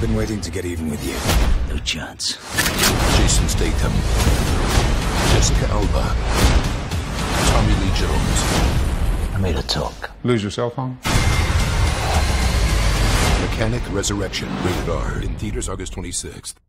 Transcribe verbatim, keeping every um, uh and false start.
I've been waiting to get even with you. No chance. Jason Statham. Jessica Alba. Tommy Lee Jones. I made a talk. Lose your cell phone? Mechanic Resurrection. Rated R. In theaters August twenty-sixth.